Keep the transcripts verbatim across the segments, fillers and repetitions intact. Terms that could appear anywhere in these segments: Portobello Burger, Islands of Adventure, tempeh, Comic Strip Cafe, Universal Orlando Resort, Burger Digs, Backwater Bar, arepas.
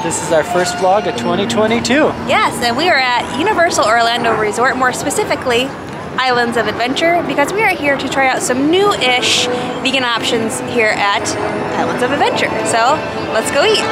This is our first vlog of twenty twenty-two. Yes, and we are at Universal Orlando Resort, more specifically Islands of Adventure, because we are here to try out some new-ish vegan options here at Islands of Adventure. So let's go eat.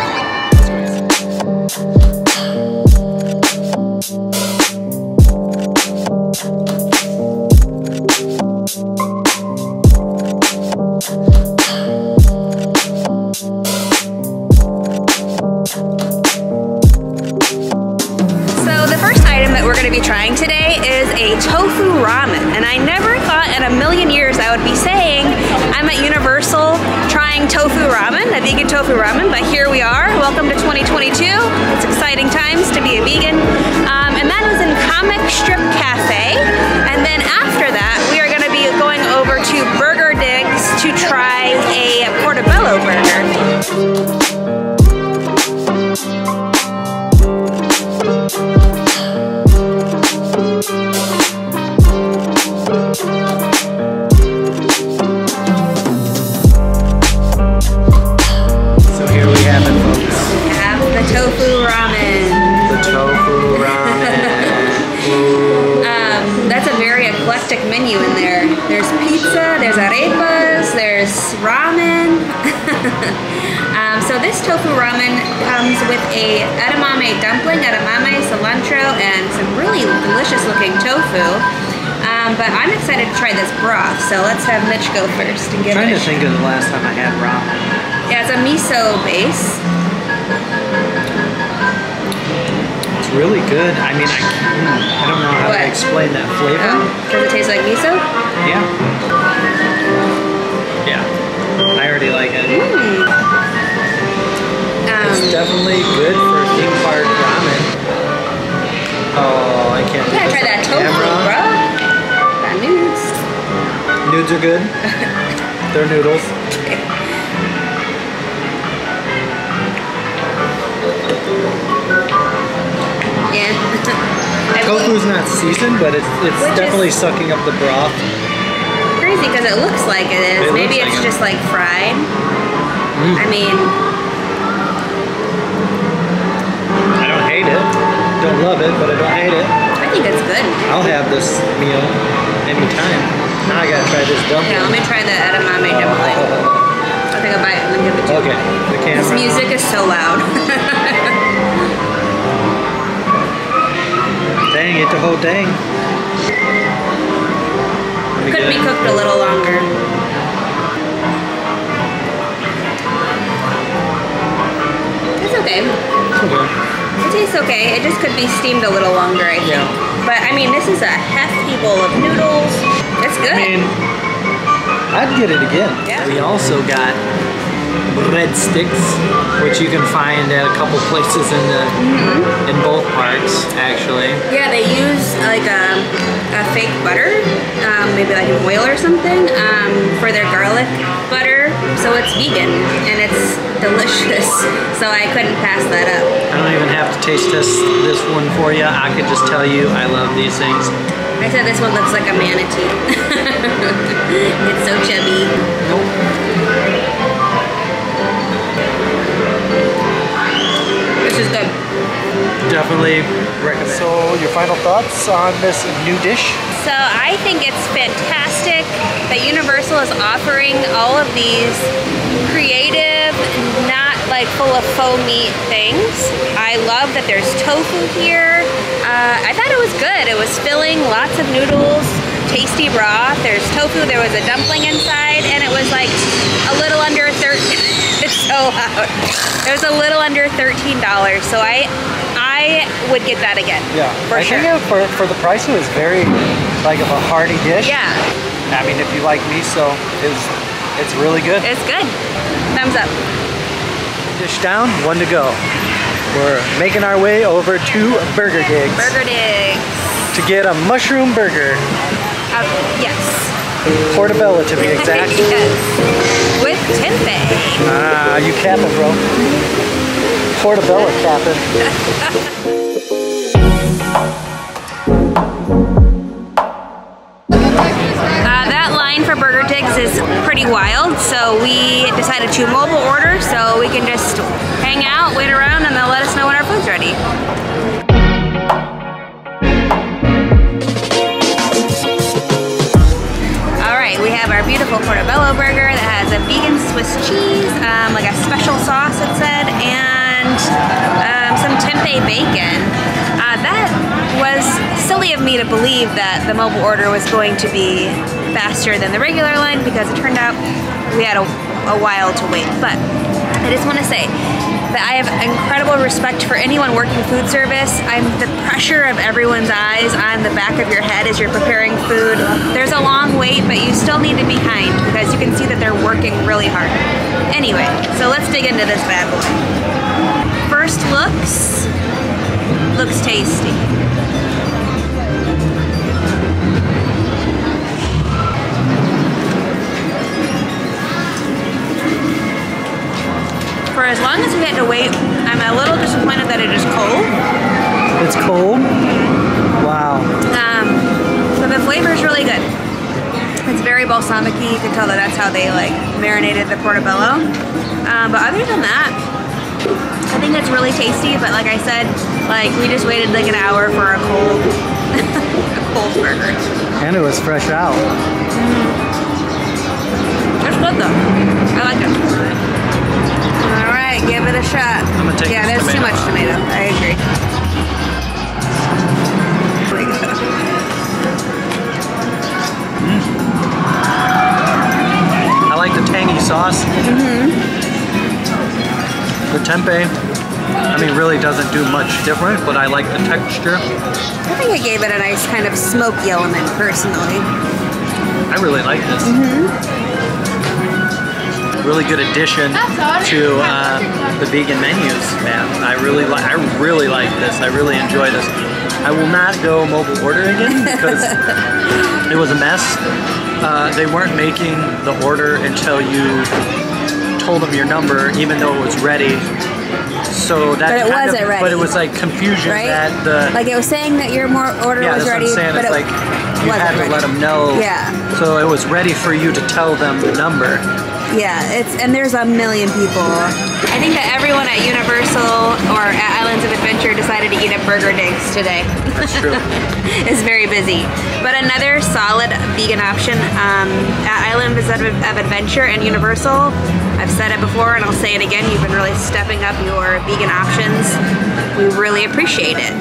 Trying today is a tofu ramen, and I never thought in a million years I would be saying I'm at Universal trying tofu ramen, a vegan tofu ramen, but here we are. Welcome to twenty twenty-two. It's exciting times to be a vegan. Um, and that was in Comic Strip Cafe, and then after that we are going to be going over to Burger Digs to try a Portobello burger. Menu in there. There's pizza, there's arepas, there's ramen. um, so this tofu ramen comes with a edamame dumpling, edamame, cilantro, and some really delicious looking tofu. Um, but I'm excited to try this broth, so let's have Mitch go first and give I'm trying it a to think of the last time I had ramen. Yeah, it's a miso base. It's really good. I mean, I can't I don't know how what? to explain that flavor. Oh, does it taste like miso? Yeah. Yeah. I already like it. Mm. Um, it's definitely good for theme park ramen. Oh, I can't. You gotta try that tofu, bro. That noodles. Noodles are good. They're noodles. Yeah. Tofu's not seasoned, but it's, it's definitely sucking up the broth. Crazy, because it looks like it is. It Maybe it's like just it. like fried. Mm. I mean, I don't hate it. Don't love it, but I don't hate it. I think it's good. I'll have this meal anytime. Now I gotta try this dumpling. Yeah, let me try the edamame uh, dumpling. I'll take a bite and then give it to okay. you. Okay. This music is so loud. Dang, it's the whole thing. Could good. be cooked a little longer. It's okay. It's okay. It tastes okay. It just could be steamed a little longer, I think. Yeah. But I mean, this is a hefty bowl of noodles. It's good. I mean, I'd get it again. Yeah. We also got breadsticks, which you can find at a couple places in the mm-hmm. in both parks, actually. Yeah, they use like a, a fake butter, um, maybe like an oil or something, um, for their garlic butter. So it's vegan and it's delicious. So I couldn't pass that up. I don't even have to taste this this one for you. I could just tell you I love these things. I said this one looks like a manatee. It's so chubby. Nope. This is good. Definitely recommend. So, your final thoughts on this new dish? So, I think it's fantastic that Universal is offering all of these creative, not like full of faux meat things. I love that there's tofu here. Uh, I thought it was good. It was filling, lots of noodles, tasty broth. There's tofu, there was a dumpling inside, and it was like a little under thirteen. It's so loud. It was a little under thirteen dollars, so I I would get that again. Yeah, for I sure. think for, for the price, it was very like of a hearty dish. Yeah. I mean, if you like miso, it's it's really good. It's good. Thumbs up. Dish down, one to go. We're making our way over to Burger Digs. Burger Digs. To get a mushroom burger. Uh, yes. Portobello, to be exact. Yes. With tempeh. Ah, you capping, bro. Portobello capping. For Burger Digs is pretty wild, so we decided to mobile order so we can just hang out, wait around, and they'll let us Portobello Burger that has a vegan Swiss cheese, um, like a special sauce it said, and um, some tempeh bacon. Uh, that was silly of me to believe that the mobile order was going to be faster than the regular line, because it turned out we had a, a while to wait. But I just want to say that I have incredible respect for anyone working food service. I'm the pressure of everyone's eyes on the back of your head as you're preparing food. There's a long wait, but you still need to be kind because you can see that they're working really hard. Anyway, so let's dig into this bad boy. First looks, looks tasty. For as long as we had to wait, I'm a little disappointed that it is cold. It's cold? Wow. Um, but the flavor is really good. It's very balsamic-y. You can tell that that's how they like marinated the portobello. Um, but other than that, I think it's really tasty. But like I said, like we just waited like an hour for a cold, a cold burger. And it was fresh out. Mm-hmm. It's good though. I like it. Alright, give it a shot. I'm gonna take yeah, there's tomato. Too much tomato. I agree. Mm. I like the tangy sauce. Mm-hmm. The tempeh, I mean, really doesn't do much different, but I like the texture. I think I gave it a nice kind of smoky element, personally. I really like this. Mm-hmm. Really good addition to uh, the vegan menus, man. I really like. I really like this. I really enjoy this. I will not go mobile order again because it was a mess. Uh, they weren't making the order until you told them your number, even though it was ready. So that but it kind wasn't of, ready. But it was like confusion, right? That the like it was saying that your more order yeah, was that's ready, what I'm saying. But it's it like you had to ready. Let them know. Yeah. So it was ready for you to tell them the number. Yeah, it's and there's a million people. I think that everyone at Universal or at Islands of Adventure decided to eat at Burger Digs today. That's true. It's very busy. But another solid vegan option um, at Islands of Adventure and Universal, I've said it before and I'll say it again, you've been really stepping up your vegan options. We really appreciate it.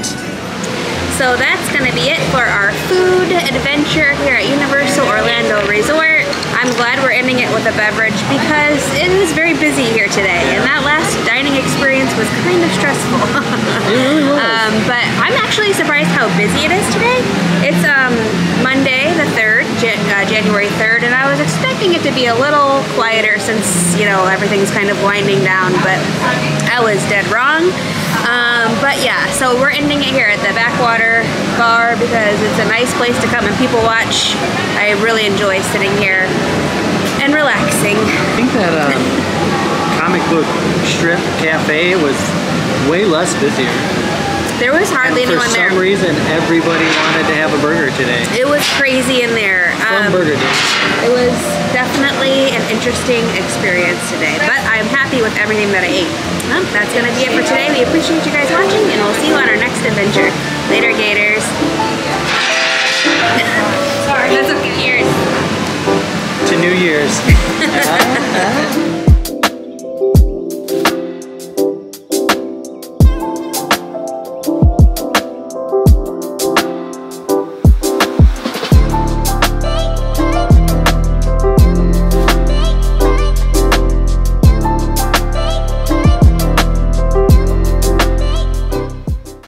So that's going to be it for our food adventure here at Universal Orlando Resort. I'm glad we're ending it with a beverage because it is very busy here today, and that last dining experience was kind of stressful. It really was. Um, but I'm actually surprised how busy it is today. It's um, Monday the third, uh, January third, and I was expecting it to be a little quieter since, you know, everything's kind of winding down, but I was dead wrong. Um, but yeah, so we're ending it here at the Backwater Bar because it's a nice place to come and people watch. I really enjoy sitting here and relaxing. I think that um, Comic Strip Cafe was way less busier. There was hardly anyone there. For some reason, everybody wanted to have a burger today. It was crazy in there. Um, Burger Digs. It was definitely an interesting experience today, but I'm happy with everything that I ate. Well, that's going to be it for today. We appreciate you guys watching, and we'll see you on our next adventure. Later, Gators. Sorry, that's a few years. To New Year's.